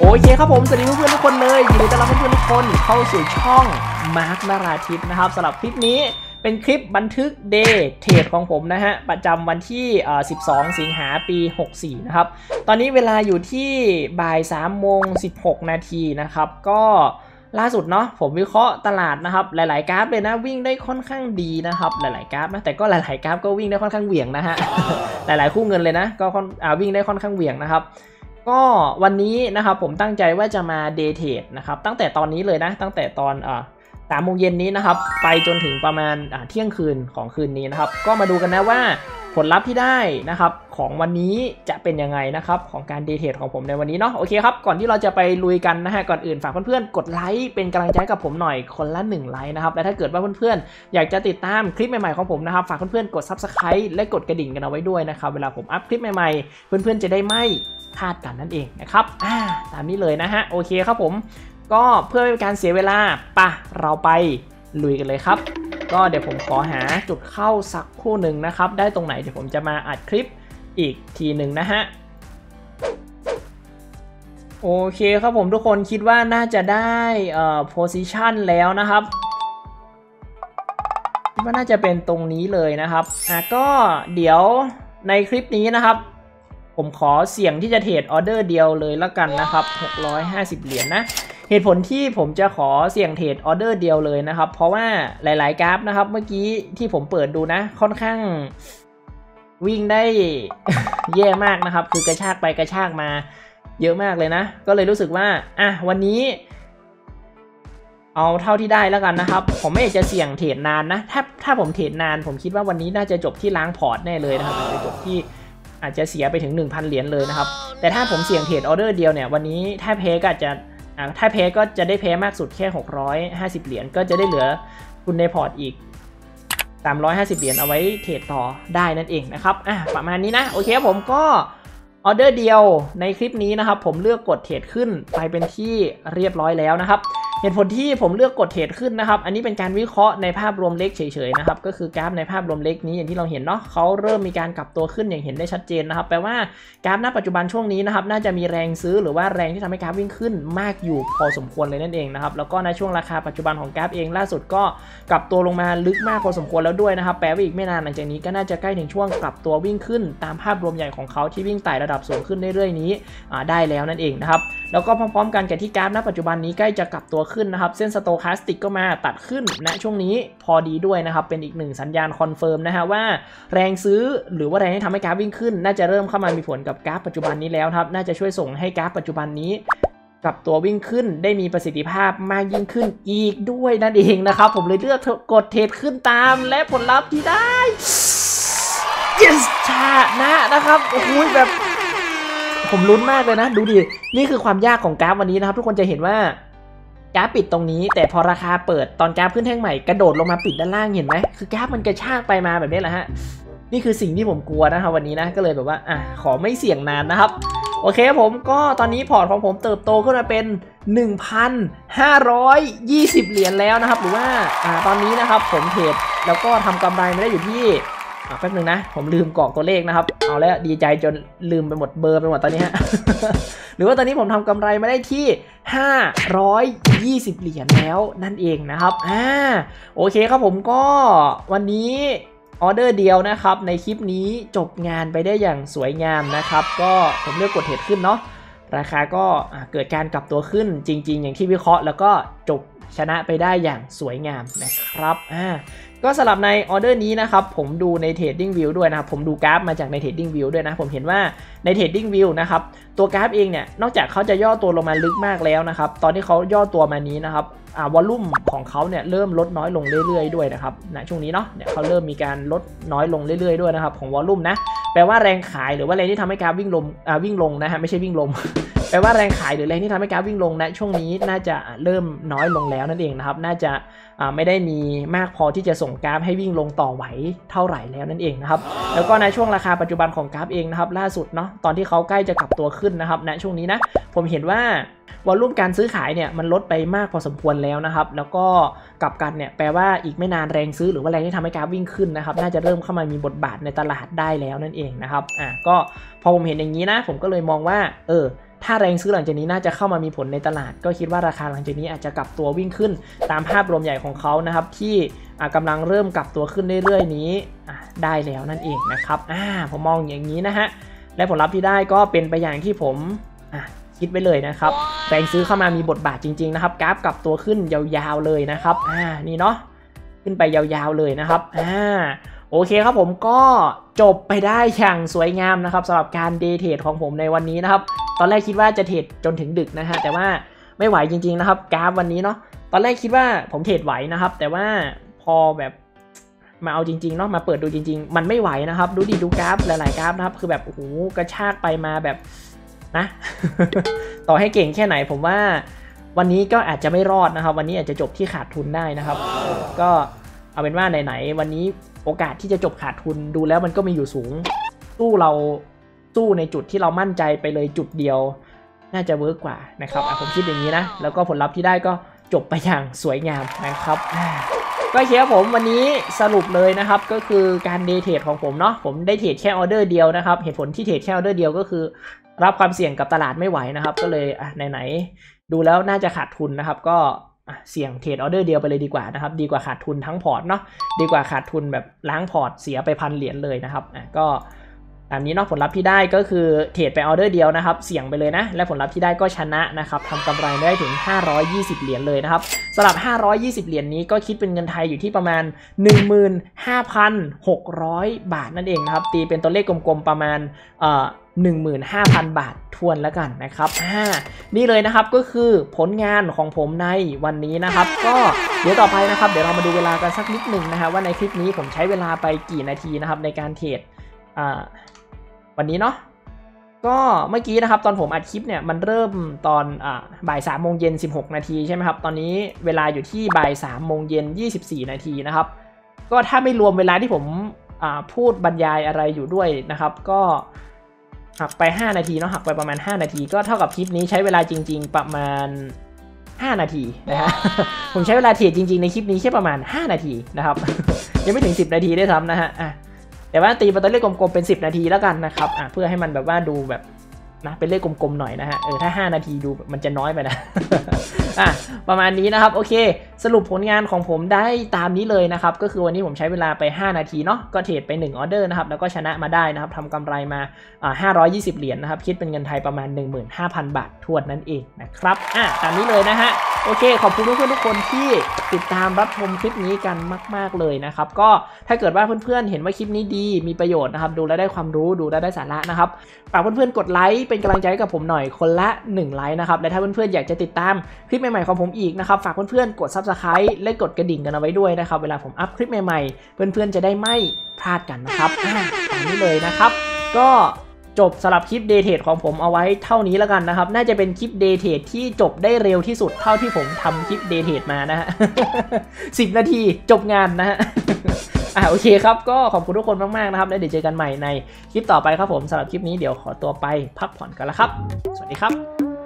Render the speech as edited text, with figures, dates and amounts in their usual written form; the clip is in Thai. โอเคครับผมสวัสดีเพื่อนๆทุกคนเลยยินดีต้อนรับเพื่อนๆทุกคนเข้าสู่ช่อง Mark Narathip นะครับสำหรับคลิปนี้เป็นคลิปบันทึกเดย์เทรดของผมนะฮะประจำวันที่12 สิงหาปี 64 นะครับตอนนี้เวลาอยู่ที่บ่าย 3:16 นาทีนะครับก็ล่าสุดเนาะผมวิเคราะห์ตลาดนะครับหลายๆกราฟเลยนะวิ่งได้ค่อนข้างดีนะครับหลายๆกราฟนะแต่ก็หลายๆกราฟก็วิ่งได้ค่อนข้างเหวี่ยงนะฮะ หลายๆคู่เงินเลยนะก็วิ่งได้ค่อนข้างเหวี่ยงนะครับก็วันนี้นะครับผมตั้งใจว่าจะมาเดย์เทรดนะครับตั้งแต่ตอนนี้เลยนะตั้งแต่ตอน3 โมงเย็นนี้นะครับไปจนถึงประมาณเที่ยงคืนของคืนนี้นะครับก็มาดูกันนะว่าผลลัพธ์ที่ได้นะครับของวันนี้จะเป็นยังไงนะครับของการเดย์เทรดของผมในวันนี้เนาะโอเคครับก่อนที่เราจะไปลุยกันนะฮะก่อนอื่นฝากเพื่อนๆกดไลค์เป็นกำลังใจกับผมหน่อยคนละ1ไลค์นะครับและถ้าเกิดว่าเพื่อนๆอยากจะติดตามคลิปใหม่ๆของผมนะครับฝากเพื่อนๆกด Subscribe และกดกระดิ่งกันเอาไว้ด้วยนะครับเวลาผมอัพคลิปใหม่ๆเพื่อนๆจะได้ไม่พลาดกันนั่นเองนะครับตามนี้เลยนะฮะโอเคครับผมก็เพื่อไม่เป็นการเสียเวลาปะเราไปลุยกันเลยครับก็เดี๋ยวผมขอหาจุดเข้าสักคู่หนึ่งนะครับได้ตรงไหนเดี๋ยวผมจะมาอัดคลิปอีกทีหนึ่งนะฮะโอเคครับผมทุกคนคิดว่าน่าจะได้position แล้วนะครับคิดว่าน่าจะเป็นตรงนี้เลยนะครับก็เดี๋ยวในคลิปนี้นะครับผมขอเสี่ยงที่จะเทรดออเดอร์เดียวเลยละกันนะครับ650เหรียญนะเหตุผลที่ผมจะขอเสี่ยงเทรดออเดอร์เดียวเลยนะครับเพราะว่าหลายๆกราฟนะครับเมื่อกี้ที่ผมเปิดดูนะค่อนข้างวิ่งได้ แย่มากนะครับคือกระชากไปกระชากมาเยอะมากเลยนะก็เลยรู้สึกว่าวันนี้เอาเท่าที่ได้แล้วกันนะครับผมไม่อยากจะเสี่ยงเทรดนานนะถ้าผมเทรดนานผมคิดว่าวันนี้น่าจะจบที่ล้างพอร์ตแน่เลยนะครับจะจบที่อาจจะเสียไปถึง 1,000 เหรียญเลยนะครับแต่ถ้าผมเสี่ยงเทรดออเดอร์เดียวเนี่ยวันนี้ถ้าแพ้ก็จะได้แพ้มากสุดแค่650เหรียญก็จะได้เหลือคุณในพอร์ตอีก350เหรียญเอาไว้เทรดต่อได้นั่นเองนะครับประมาณนี้นะโอเคครับผมก็ออเดอร์เดียวในคลิปนี้นะครับผมเลือกกดเทรดขึ้นไปเป็นที่เรียบร้อยแล้วนะครับเหตุผลที่ผมเลือกกดเทรดขึ้นนะครับอันนี้เป็นการวิเคราะห์ในภาพรวมเล็กเฉยๆนะครับก็คือกราฟในภาพรวมเล็กนี้อย่างที่เราเห็นเนาะเขาเริ่มมีการกลับตัวขึ้นอย่างเห็นได้ชัดเจนนะครับแปลว่ากราฟณปัจจุบันช่วงนี้นะครับน่าจะมีแรงซื้อหรือว่าแรงที่ทำให้กราฟวิ่งขึ้นมากอยู่พอสมควรเลยนั่นเองนะครับแล้วก็ในช่วงราคาปัจจุบันของกราฟเองล่าสุดก็กลับตัวลงมาลึกมากพอสมควรแล้วด้วยนะครับแปลว่าอีกไม่นานหลังจากนี้ก็น่าจะใกล้ถึงช่วงกลับตัววิ่งขึ้นตามภาพรวมใหญ่ของเขาที่วิ่งไต่ระดับสูงขึ้นเรื่อยๆนี้ได้แล้วนั่นเองนะครับแล้วก็พร้อมๆกันกับที่กราฟณปัจจุบันนี้ใกล้จะกลับตัวขึ้นนะครับเส้นสโตคาสติกก็มาตัดขึ้นณช่วงนี้พอดีด้วยนะครับเป็นอีกหนึ่งสัญญาณคอนเฟิร์มนะฮะว่าแรงซื้อหรือว่าแรงที่ทำให้กราฟวิ่งขึ้นน่าจะเริ่มเข้ามามีผลกับกราฟปัจจุบันนี้แล้วครับน่าจะช่วยส่งให้กราฟปัจจุบันนี้กลับตัววิ่งขึ้นได้มีประสิทธิภาพมากยิ่งขึ้นอีกด้วยนั่นเองนะครับผมเลยเลือกกดเทรดขึ้นตามและผลลัพธ์ที่ได้ yes ชนะนะครับโอ้โหแบบผมลุ้นมากเลยนะดูดินี่คือความยากของกราฟวันนี้นะครับทุกคนจะเห็นว่ากราฟปิดตรงนี้แต่พอราคาเปิดตอนกราฟขึ้นแท่งใหม่กระโดดลงมาปิดด้านล่างเห็นไหมคือกราฟมันกระชากไปมาแบบนี้แหละฮะนี่คือสิ่งที่ผมกลัวนะครับวันนี้นะก็เลยแบบว่าขอไม่เสี่ยงนานนะครับโอเคผมก็ตอนนี้พอร์ตของผมเติบโตขึ้นมาเป็น 1,520 เหรียญแล้วนะครับหรือว่าตอนนี้นะครับผมเทรดแล้วก็ทำกำไรไม่ได้อยู่ที่แป๊บนึงนะผมลืมกรอกตัวเลขนะครับเอาแล้วดีใจจนลืมไปหมดเบอร์ไปหมดตอนนี้ฮะ หรือว่าตอนนี้ผมทำกำไรมาได้ที่520เหรียญแล้วนั่นเองนะครับโอเคครับผมก็วันนี้ออเดอร์เดียวนะครับในคลิปนี้จบงานไปได้อย่างสวยงามนะครับก็ผมเลือกกดเทรดขึ้นเนาะราคาก็เกิดการกลับตัวขึ้นจริงๆอย่างที่วิเคราะห์แล้วก็จบชนะไปได้อย่างสวยงามนะครับก็สำหรับในออเดอร์นี้นะครับผมดูใน Trading View ด้วยนะครับผมดูกราฟมาจากใน Trading View ด้วยนะผมเห็นว่าใน Trading View นะครับตัวกราฟเองเนี่ยนอกจากเขาจะย่อตัวลงมาลึกมากแล้วนะครับตอนที่เขาย่อตัวมานี้นะครับวอลลุ่มของเขาเนี่ยเริ่มลดน้อยลงเรื่อยๆด้วยนะครับนะช่วงนี้เนาะเนี่ยเขาเริ่มมีการลดน้อยลงเรื่อยๆด้วยนะครับของวอลลุ่มนะแปลว่าแรงขายหรือว่าแรงที่ทำให้กราฟวิ่งลงนะฮะไม่ใช่วิ่งลงแปลว่าแรงขายหรือแรงที่ทำให้กราฟวิ่งลงนะช่วงนี้น่าจะเริ่มน้อยลงแล้วนั่นเองนะครับน่าจะไม่ได้มีมากพอที่จะส่งกราฟให้วิ่งลงต่อไหวเท่าไหร่แล้วนั่นเองนะครับแล้วก็ในช่วงราคาปัจจุบันของกราฟเองนะครับล่าสุดเนาะตอนที่เขาใกล้จะกลับตัวขึ้นนะครับณช่วงนี้นะผมเห็นว่าวอลลุ่มการซื้อขายเนี่ยมันลดไปมากพอสมควรแล้วนะครับแล้วก็กลับกันเนี่ยแปลว่าอีกไม่นานแรงซื้อหรือว่าแรงที่ทำให้กราฟวิ่งขึ้นนะครับน่าจะเริ่มเข้ามามีบทบาทในตลาดได้แล้วนั่นเองนะครับก็พอผมเห็นอย่างนี้นะผมก็เลยมองว่าถ้ ถ้าแรงซื้อหลังจากนี้น่าจะเข้ามามีผลในตลาดก็คิดว่าราคาหลังจากนี้อาจจะกลับตัววิ่งขึ้นตามภาพรวมใหญ่ของเขานะครับที่กำลังเริ่มกลับตัวขึ้นเรื่อยๆนี้ได้แล้วนั่นเองนะครับผมมองอย่างนี้นะฮะและผลลัพธ์ที่ได้ก็เป็นไปอย่างที่ผมคิดไปเลยนะครับแรงซื้อเข้ามามีบทบาทจริงๆนะครับกราฟกลับตัวขึ้นยาวๆเลยนะครับนี่เนาะขึ้นไปยาวๆเลยนะครับโอเคครับผมก็จบไปได้อย่างสวยงามนะครับสำหรับการเดย์เทรดของผมในวันนี้นะครับตอนแรกคิดว่าจะเทรดจนถึงดึกนะฮะแต่ว่าไม่ไหวจริงๆนะครับกราฟวันนี้เนาะตอนแรกคิดว่าผมเทรดไหวนะครับแต่ว่าพอแบบมาเอาจริงๆเนาะมาเปิดดูจริงๆมันไม่ไหวนะครับดูดิดูกราฟหลายๆกราฟนะครับคือแบบโอ้โหกระชากไปมาแบบนะ ต่อให้เก่งแค่ไหนผมว่าวันนี้ก็อาจจะไม่รอดนะครับวันนี้อาจจะจบที่ขาดทุนได้นะครับก็เอาเป็นว่าไหนๆวันนี้โอกาสที่จะจบขาดทุนดูแล้วมันก็มีอยู่สูงสู้ในจุดที่เรามั่นใจไปเลยจุดเดียวน่าจะเวิร์กกว่านะครับผมคิดอย่างนี้นะแล้วก็ผลลัพธ์ที่ได้ก็จบไปอย่างสวยงามนะครับก็เชียร์ผมวันนี้สรุปเลยนะครับก็คือการเดย์เทรดของผมเนาะผมได้เทรดแค่ออเดอร์เดียวนะครับเหตุผลที่เทรดแค่ออเดอร์เดียวก็คือรับความเสี่ยงกับตลาดไม่ไหวนะครับก็เลยไหนๆดูแล้วน่าจะขาดทุนนะครับก็เสี่ยงเทรดออเดอร์เดียวไปเลยดีกว่านะครับดีกว่าขาดทุนทั้งพอร์ตเนาะดีกว่าขาดทุนแบบล้างพอร์ตเสียไป1,000 เหรียญเลยนะครับก็ตามนี้เนาะผลลัพธ์ที่ได้ก็คือเทรดไปออเดอร์เดียวนะครับเสี่ยงไปเลยนะและผลลัพธ์ที่ได้ก็ชนะนะครับทำกำไรได้ถึง520 เหรียญเลยนะครับสำหรับ520 เหรียญนี้ก็คิดเป็นเงินไทยอยู่ที่ประมาณ 15,600 บาทนั่นเองนะครับตีเป็นตัวเลขกลมๆประมาณ15,000 บาททวนแล้วกันนะครับนี่เลยนะครับก็คือผลงานของผมในวันนี้นะครับก็เดี๋ยวต่อไปนะครับเดี๋ยวเรามาดูเวลากันสักนิดหนึ่งนะฮะว่าในคลิปนี้ผมใช้เวลาไปกี่นาทีนะครับในการเทรดวันนี้เนาะก็เมื่อกี้นะครับตอนผมอัดคลิปเนี่ยมันเริ่มตอนบ่าย3 โมงเย็น16 นาทีใช่ไหมครับตอนนี้เวลาอยู่ที่บ่าย3 โมงเย็น24 นาทีนะครับก็ถ้าไม่รวมเวลาที่ผมพูดบรรยายอะไรอยู่ด้วยนะครับก็หักไป5 นาทีเนาะหักไปประมาณ5 นาทีก็เท่ากับคลิปนี้ใช้เวลาจริงๆประมาณ5 นาทีนะฮะ ผมใช้เวลาเทรดจริงๆในคลิปนี้แค่ประมาณ5 นาทีนะครับ ยังไม่ถึง10 นาทีได้ทำนะฮะแต่ว่าตีเป็นตัวเลขกลมๆเป็น10 นาทีแล้วกันนะครับเพื่อให้มันแบบว่าดูแบบนะเป็นเลขกลมๆหน่อยนะฮะถ้า5 นาทีดูมันจะน้อยไปนะ ประมาณนี้นะครับโอเคสรุปผลงานของผมได้ตามนี้เลยนะครับก็คือวันนี้ผมใช้เวลาไป5 นาทีเนาะก็เทรดไป1 ออเดอร์นะครับแล้วก็ชนะมาได้นะครับทำกำไรมา520 เหรียญนะครับคิดเป็นเงินไทยประมาณ 15,000 บาททวนนั่นเองนะครับตามนี้เลยนะฮะโอเคขอบคุณเพื่อนๆทุกคนที่ติดตามรับชมคลิปนี้กันมากๆเลยนะครับก็ถ้าเกิดว่าเพื่อนๆเห็นว่าคลิปนี้ดีมีประโยชน์นะครับดูแล้วได้ความรู้ดูแล้วได้สาระนะครับฝากเพื่อนๆกดไลค์เป็นกำลังใจกับผมหน่อยคนละ1 ไลค์นะครับและถ้าเพื่อนๆอยากจะติดตามคลิปใหม่ๆของผมอีกนะครับฝากเพื่อนๆกด Subscribe และกดกระดิ่งกันเอาไว้ด้วยนะครับเวลาผมอัพคลิปใหม่ๆเพื่อนๆจะได้ไม่พลาดกันนะครับตามนี้เลยนะครับก็จบสำหรับคลิปเดย์เทรดของผมเอาไว้เท่านี้แล้วกันนะครับน่าจะเป็นคลิปเดย์เทรดที่จบได้เร็วที่สุดเท่าที่ผมทำคลิปเดย์เทรดมานะฮะ 10 นาทีจบงานนะฮะ โอเคครับก็ขอบคุณทุกคนมากๆนะครับแล้วเดี๋ยวเจอกันใหม่ในคลิปต่อไปครับผมสำหรับคลิปนี้เดี๋ยวขอตัวไปพักผ่อนกันแล้วครับสวัสดีครับ